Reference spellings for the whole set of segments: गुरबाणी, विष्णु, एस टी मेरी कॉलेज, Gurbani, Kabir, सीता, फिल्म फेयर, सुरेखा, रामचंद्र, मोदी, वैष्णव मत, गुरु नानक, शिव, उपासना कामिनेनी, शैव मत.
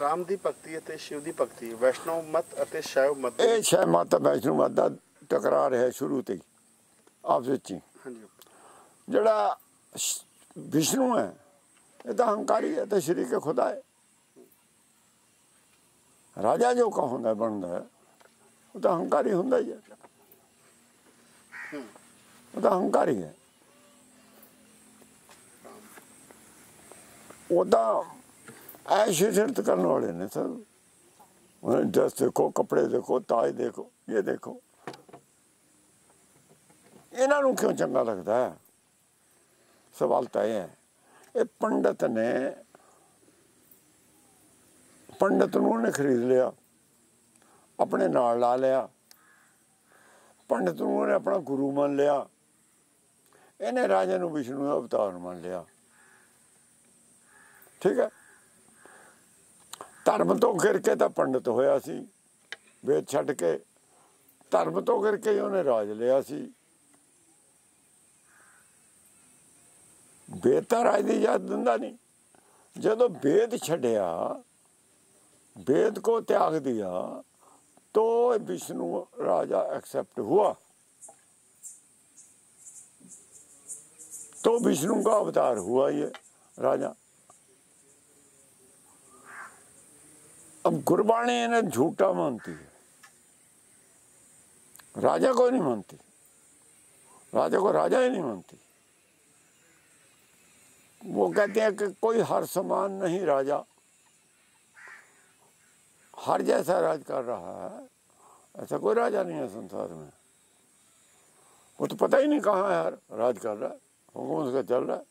राम दी भगती अते शिव दी भगती वैष्णव मत अते शैव मत ए शैव मत वैष्णव मत दा टकरार है शुरू ते आपस विच ही। हां जी, जड़ा विष्णु है ये तो अहंकारी है तो शरीक खुदा है। राजा जो कहंदा बनदा है वो तो अहंकारी हुंदा ही है, वो तो अहंकारी है। वो तो ऐश इज्जत करने वाले ने सब, उन्हें ड्रेस देखो, कपड़े देखो, ताज देखो, ये देखो, इन्हों क्यों चंगा लगता है? सवाल तो यह है ये पंडित ने पंडित ने खरीद लिया, अपने नाल ला लिया, पंडित ने अपना गुरु मान लिया, इन्हें राजा ने विष्णु का अवतार मान लिया। ठीक है, धर्म तो गिर के तो पंडित होया सी, वेद छड़ के धर्म तो गिर के उन्हें राज लिया सी। वेद तो राज की इजाजत दिंदा नहीं, जदों वेद छड़िया, वेद को त्याग दिया तो विष्णु राजा एक्सेप्ट हुआ, तो विष्णु का अवतार हुआ ये राजा। अब गुरबाणी इन्हें झूठा मानती है, राजा को नहीं मानती, राजा को राजा ही नहीं मानती। वो कहते हैं कि कोई हर समान नहीं राजा, हर जैसा राज कर रहा है, ऐसा कोई राजा नहीं है संसार में। वो तो पता ही नहीं कहाँ है हर राज कर रहा है, हुकुम उसका चल रहा है।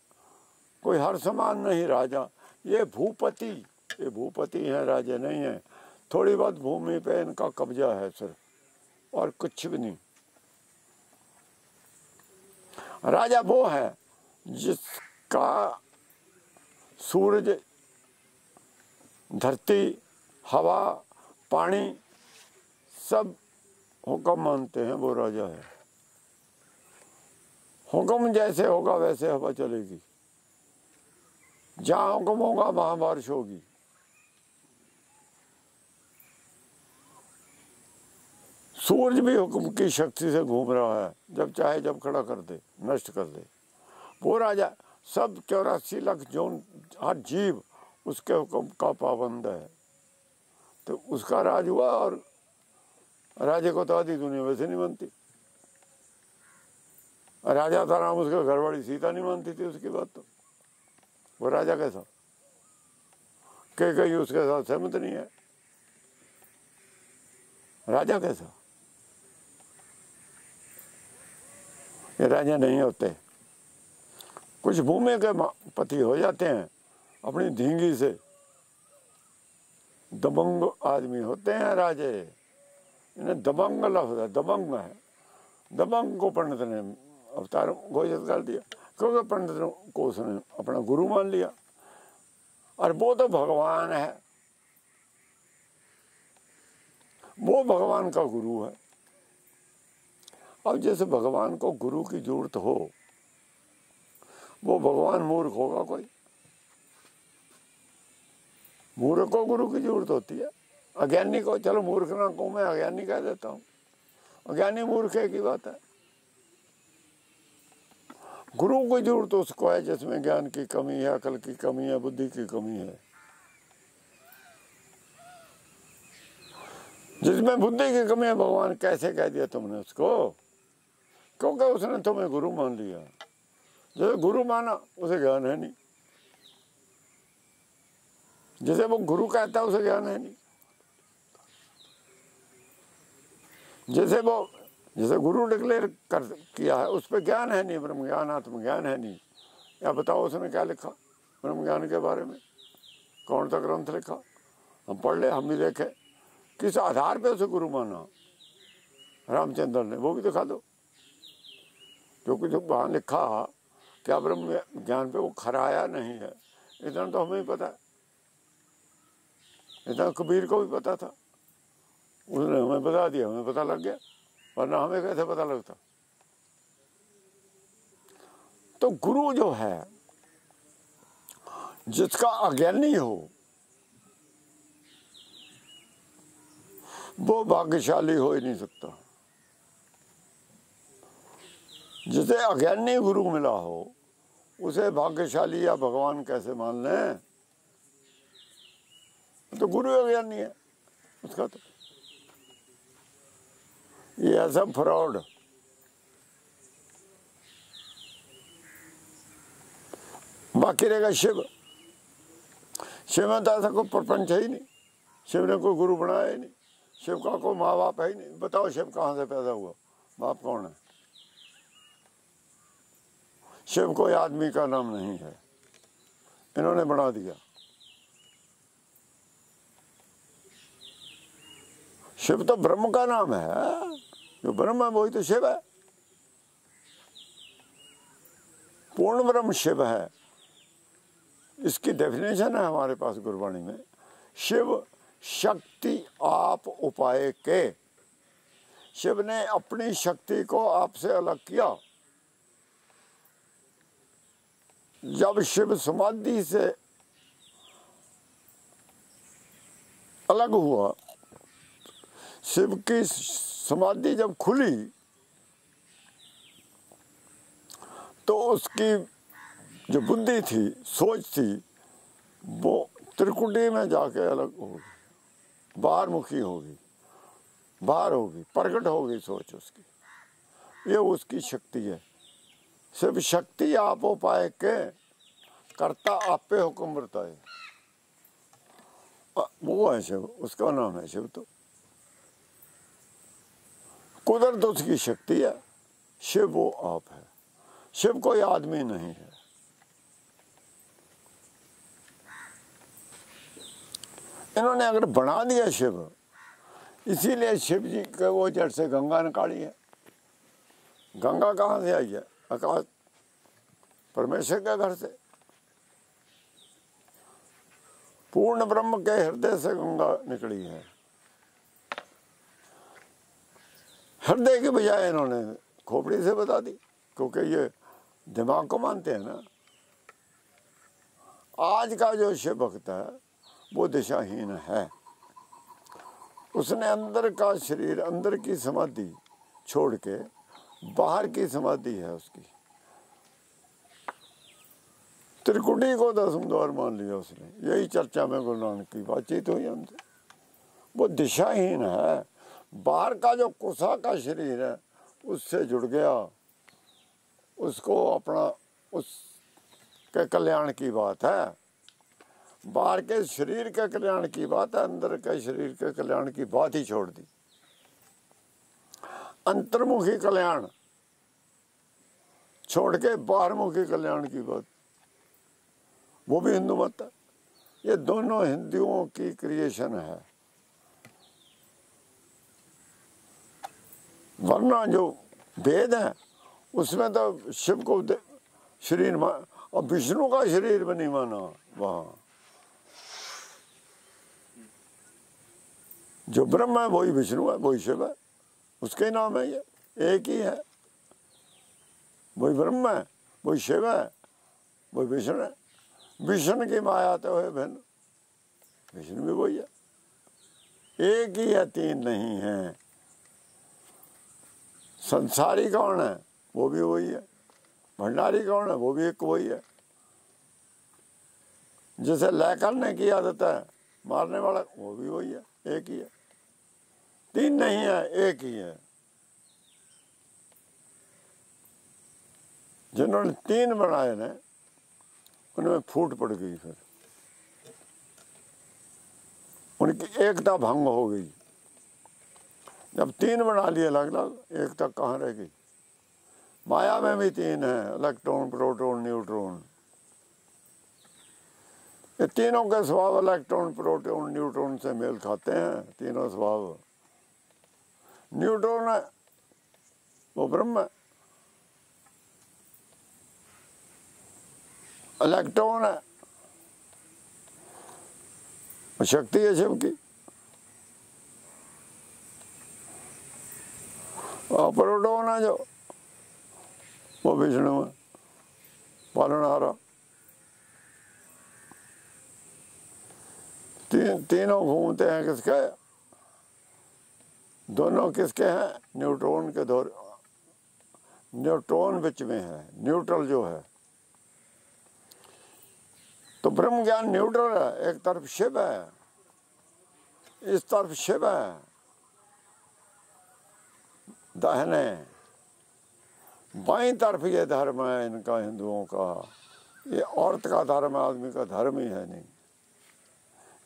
कोई हर समान नहीं राजा, ये भूपति हैं, राजे नहीं हैं। थोड़ी बहुत भूमि पे इनका कब्जा है सिर्फ, और कुछ भी नहीं। राजा वो है जिसका सूरज, धरती, हवा, पानी सब हुक्म मानते हैं, वो राजा है। हुक्म जैसे होगा वैसे हवा चलेगी, जहाँ हुक्म होगा वहाँ बारिश होगी। सूरज भी हुक्म की शक्ति से घूम रहा है, जब चाहे जब खड़ा कर दे, नष्ट कर दे। वो राजा सब 84 लाख जोन हर जीव उसके हुक्म का पाबंद है, तो उसका राज हुआ। और राजे को तो आधी दुनिया वैसे नहीं मानती। राजा था राम, उसके घरवाली सीता नहीं मानती थी उसकी बात, तो वो राजा कैसा के कहीं उसके साथ सहमत नहीं है। राजा कैसा? ये राजा नहीं होते। कुछ भूमि के पति हो जाते हैं अपनी धींगी से, दबंग आदमी होते हैं राजे। इन्हें दबंग लफ्ज है, दबंग है, दबंग को पंडित ने अवतार घोषित कर दिया, क्योंकि पंडित को उसने अपना गुरु मान लिया, और वो तो भगवान है, वो भगवान का गुरु है। अब जैसे भगवान को गुरु की जरूरत हो, वो भगवान मूर्ख होगा? कोई मूर्ख को गुरु की जरूरत होती है? अज्ञानी को, चलो मूर्ख ना कहूँ मैं, अज्ञानी कह देता हूँ, अज्ञानी मूर्ख है की बात है। गुरु की जरूरत उसको है जिसमें ज्ञान की कमी है, अकल की कमी है, बुद्धि की कमी है। जिसमें बुद्धि की कमी है, भगवान कैसे कह दिया तुमने उसको? क्योंकि उसने तुम्हें गुरु मान लिया, जैसे गुरु माना उसे ज्ञान है नहीं, जैसे वो गुरु कहता है उसे ज्ञान है नहीं, जैसे वो जैसे गुरु डिक्लेयर कर किया है उस पर ज्ञान है नहीं, ब्रह्म ज्ञान आत्मज्ञान है नहीं। या बताओ उसने क्या लिखा ब्रह्म ज्ञान के बारे में? कौन सा ग्रंथ लिखा? हम पढ़ ले, हम भी देखे, किस आधार पे उसे गुरु माना? रामचंद्र ने वो भी दिखा दो, जो कुछ वहाँ लिखा क्या ब्रह्म ज्ञान पे वो खराया नहीं है? इतना तो हमें पता है, इतना कबीर को भी पता था, उसने हमें बता दिया, हमें पता लग गया, वरना हमें कैसे पता लगता? तो गुरु जो है जिसका अज्ञानी हो, वो भाग्यशाली हो ही नहीं सकता। जिसे अज्ञानी गुरु मिला हो उसे भाग्यशाली या भगवान कैसे मान लें? तो गुरु अज्ञानी है उसका, तो ये ऐसा फ्रॉड। बाकी रहेगा शिव। शिव में तो ऐसा कोई प्रपंच है ही नहीं, शिव ने कोई गुरु बनाया ही नहीं, शिव का कोई माँ बाप है ही नहीं। बताओ शिव कहाँ से पैदा हुआ, बाप कौन है? शिव कोई आदमी का नाम नहीं है, इन्होंने बना दिया। शिव तो ब्रह्म का नाम है, जो ब्रह्म है वही तो शिव है। पूर्ण ब्रह्म शिव है, इसकी डेफिनेशन है हमारे पास गुरबाणी में। शिव शक्ति आप उपाय के, शिव ने अपनी शक्ति को आपसे अलग किया। जब शिव समाधि से अलग हुआ, शिव की समाधि जब खुली तो उसकी जो बुद्धि थी, सोच थी, वो त्रिकुटी में जाके अलग होगी, बाहरमुखी होगी, बाहर होगी, प्रकट होगी सोच उसकी। ये उसकी शक्ति है। शिव शक्ति आप उपाय के, करता आप पे हुक्म बरताए, वो है शिव, उसका नाम है शिव। तो कुदरत उसकी शक्ति है, शिव वो आप है। शिव कोई आदमी नहीं है। इन्होंने अगर बना दिया शिव, इसीलिए शिव जी के वो जड़ से गंगा निकाली है। गंगा कहाँ से आई है? आकाश, परमेश्वर के घर से। पूर्ण ब्रह्म के हृदय से गंगा निकली है। हृदय के बजाय इन्होंने खोपड़ी से बता दी, क्योंकि ये दिमाग को मानते हैं ना। आज का जो शिव भक्त है वो दिशाहीन है, उसने अंदर का शरीर, अंदर की समाधि छोड़ के बाहर की समाधि है उसकी। त्रिकुटी को दसम द्वार मान लिया उसने। यही चर्चा में गुरु नानक की बातचीत हुई हमसे। वो दिशाहीन है, बाहर का जो कुसा का शरीर है उससे जुड़ गया, उसको अपना उसके कल्याण की बात है, बाहर के शरीर के कल्याण की बात है, अंदर के शरीर के कल्याण की बात ही छोड़ दी। अंतर्मुखी कल्याण छोड़ के बाहरमुखी कल्याण की बात, वो भी हिंदू मत है। ये दोनों हिंदुओं की क्रिएशन है, वरना जो भेद है उसमें तो शिव को शरीर और विष्णु का शरीर भी नहीं माना। वहाँ जो ब्रह्म है वही विष्णु है, वही शिव है, उसके नाम है, ये एक ही है। वही ब्रह्म है, वही शिव है, वही विष्णु है। विष्णु की माया तो है बहन, विष्णु भी वही है, एक ही है, तीन नहीं है। संसारी कौन है? वो भी वही है। भंडारी कौन है? वो भी एक वही है। जिसे लय करने की आदत है, मारने वाला, वो भी वही है, एक ही है। तीन नहीं है, एक ही है। जिन्होंने तीन बनाए ना उनमें फूट पड़ गई, फिर उनकी एकता भंग हो गई। जब तीन बना लिए अलग अलग, एकता कहाँ रह गई? माया में भी तीन है, इलेक्ट्रॉन, प्रोटॉन, न्यूट्रॉन। ये तीनों के स्वभाव इलेक्ट्रॉन, प्रोटॉन, न्यूट्रॉन से मेल खाते हैं, तीनों स्वभाव। न्यूट्रॉन है वो ब्रह्म है, इलेक्ट्रॉन है शक्ति है शिव की, प्रोटॉन है जो वो विष्णु है, पालनहारा। तीनों घूमते हैं किसके? दोनों किसके हैं? न्यूट्रॉन के दो, न्यूट्रॉन बीच में है, न्यूट्रल जो है। तो ब्रह्म ज्ञान न्यूट्रल है, एक तरफ शिव है, इस तरफ शिव है, दाहिने बाई तरफ ये धर्म है इनका, हिंदुओं का। ये औरत का धर्म है, आदमी का धर्म ही है नहीं।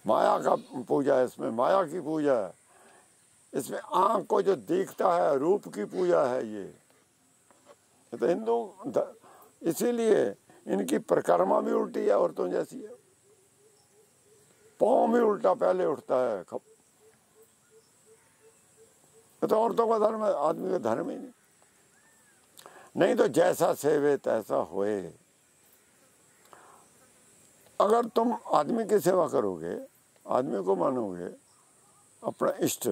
माया का पूजा है इसमें, माया की पूजा है इसमें, आँख को जो दिखता है रूप की पूजा है। ये तो हिंदू, इसीलिए इनकी परिक्रमा भी उल्टी है, औरतों जैसी है। पाँव भी उल्टा पहले उठता है। तो औरतों का धर्म है, आदमी का धर्म ही नहीं। नहीं तो जैसा सेवे तैसा होए। अगर तुम आदमी की सेवा करोगे, आदमी को मानोगे अपना इष्ट,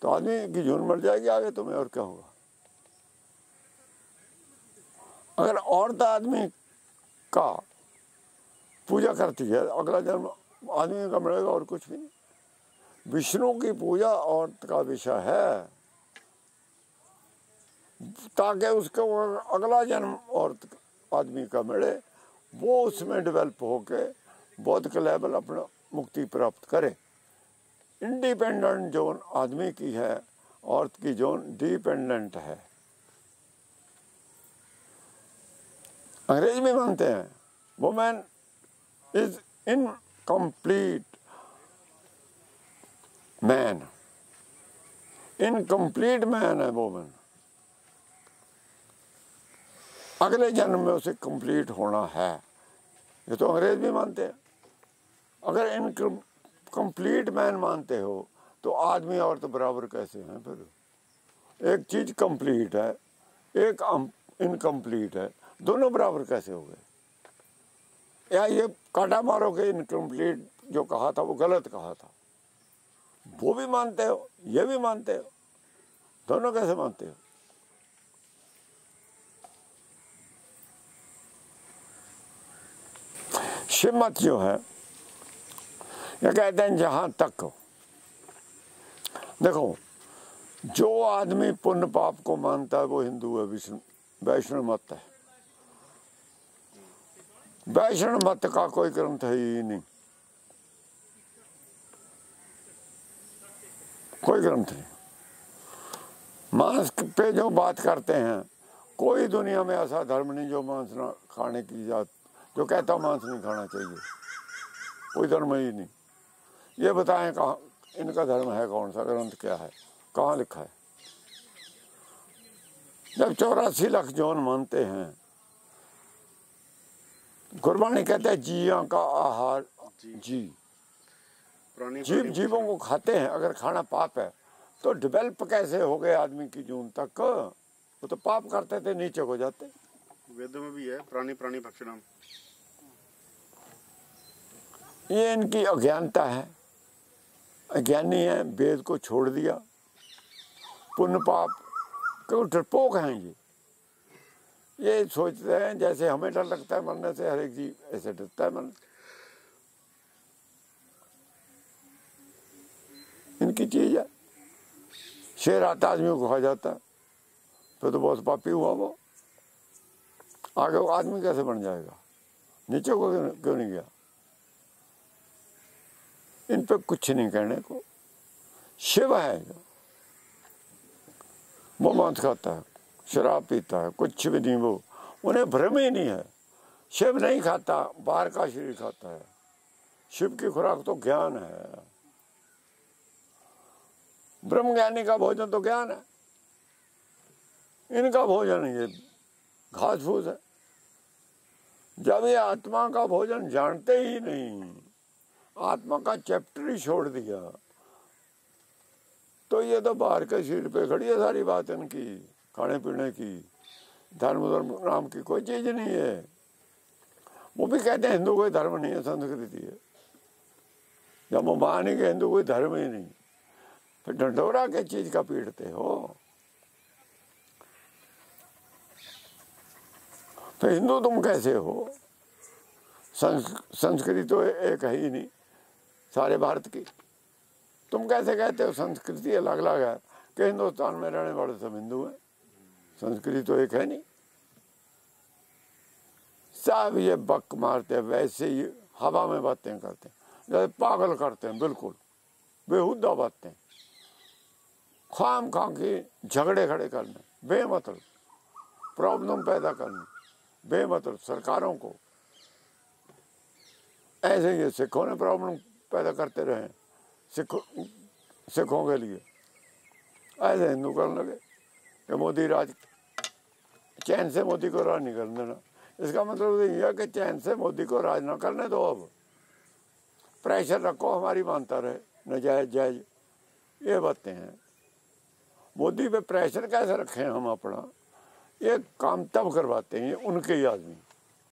तो आदमी की जून मर जाएगी आगे तुम्हें, और क्या होगा। अगर औरत आदमी का पूजा करती है, अगला जन्म आदमी का मिलेगा और कुछ भी नहीं। विष्णु की पूजा औरत का विषय है, ताकि उसको अगला जन्म और आदमी का मिले, वो उसमें डेवलप होके बौद्धिक लेवल अपना मुक्ति प्राप्त करे। इंडिपेंडेंट जोन आदमी की है, औरत की जोन डिपेंडेंट है। अंग्रेज में मानते हैं women is incomplete man, incomplete man है वुमेन, अगले जन्म में उसे कंप्लीट होना है। ये तो अंग्रेज भी मानते हैं। अगर इनको कंप्लीट मैन मानते हो तो आदमी और तो बराबर कैसे हैं फिर? एक चीज़ कंप्लीट है, एक इनकम्प्लीट है, दोनों बराबर कैसे हो गए? या ये काटा मारो के इनकम्प्लीट जो कहा था वो गलत कहा था, वो भी मानते हो, ये भी मानते हो, दोनों कैसे मानते हो? शिव मत जो है ये कहते हैं जहाँ तक देखो, जो आदमी पुण्य पाप को मानता है वो हिंदू है, वैष्णव मत है। वैष्णव मत का कोई ग्रंथ है ही नहीं, कोई ग्रंथ नहीं। मांस पे जो बात करते हैं, कोई दुनिया में ऐसा धर्म नहीं जो मांस ना खाने की जात, जो कहता मांस नहीं खाना चाहिए, कोई धर्म ही नहीं। ये बताएं कहाँ इनका धर्म है, कौन सा ग्रंथ क्या है, कहाँ लिखा है? जब 84 लाख जौन मानते हैं, गुरबानी कहते हैं जीवों का आहार, जीव जीवों को खाते हैं। अगर खाना पाप है तो डेवलप कैसे हो गए आदमी की जून तक? वो तो पाप करते थे, नीचे हो जाते। वेदों में भी है प्राणी प्राणी भक्षणम। ये इनकी अज्ञानता है, अज्ञानी है, वेद को छोड़ दिया। पुण्य पाप क्यों डरपोक हैं ये सोचते हैं जैसे हमें डर लगता है मरने से, हर एक जीव ऐसे डरता है मरने। इनकी चीज है, शेर आता आदमी को खा जाता है, तो बहुत पापी हुआ वो। आगे वो आदमी कैसे बन जाएगा? नीचे को क्यों नहीं गया? इन पे कुछ नहीं कहने को। शिव है वो मांस खाता है, शराब पीता है, कुछ भी नहीं, वो उन्हें भ्रम ही नहीं है। शिव नहीं खाता, बाहर का शरीर खाता है। शिव की खुराक तो ज्ञान है। ब्रह्म ज्ञानी का भोजन तो ज्ञान है, इनका भोजन ये घास फूस है। जब ये आत्मा का भोजन जानते ही नहीं, आत्मा का चैप्टर ही छोड़ दिया, तो ये तो बाहर के सीट पे खड़ी है सारी बात इनकी, खाने पीने की। धर्म धर्म नाम की कोई चीज़ नहीं है। वो भी कहते हैं हिंदू कोई धर्म नहीं है, संस्कृति है। जब वो माने के हिंदू कोई धर्म ही नहीं, फिर डंडोरा के चीज़ का पीटते हो। तो हिंदू तुम कैसे हो? संस्कृति तो एक है ही नहीं सारे भारत की। तुम कैसे कहते हो संस्कृति अलग अलग है? कि हिंदुस्तान में रहने वाले सब हिंदू हैं, संस्कृति तो एक है नहीं। सब ये बक मारते हैं, वैसे ही हवा में बातें करते हैं, जैसे पागल करते हैं, बिल्कुल बेहुदा बातें, खाम खाम की झगड़े खड़े करने, बेमतलब प्रॉब्लम पैदा करने, बेमतलब सरकारों को। ऐसे ही सिखों ने प्रॉब्लम पैदा करते रहे, सिखों के लिए ऐसे हिंदू करने लगे कि मोदी राज, चैन से मोदी को राज नहीं करने देना। इसका मतलब यह है कि चैन से मोदी को राज ना करने दो, अब प्रेशर रखो, हमारी मानता रहे, नजायज जायज ये बातें हैं। मोदी पे प्रेशर कैसे रखें हम अपना, ये काम तब करवाते हैं उनके ही आदमी।